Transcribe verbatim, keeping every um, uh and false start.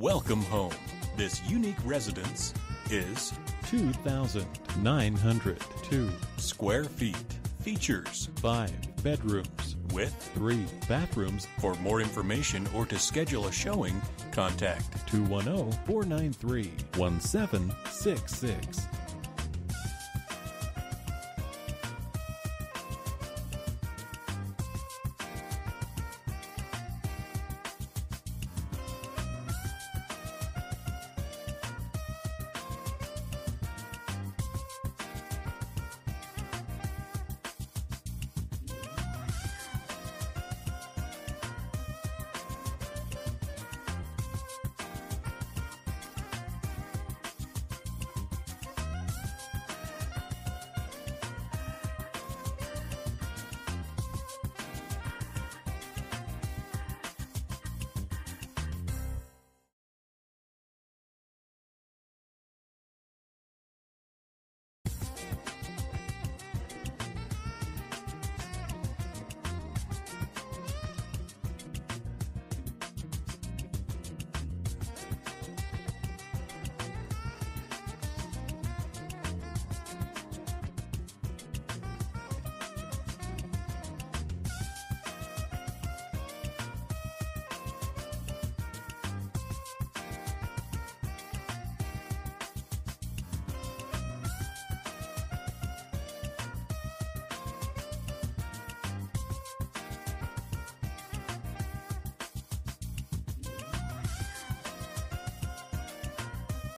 Welcome home. This unique residence is two thousand nine hundred two square feet. Features five bedrooms with three bathrooms. For more information or to schedule a showing, contact two one zero, four nine three, one seven six six.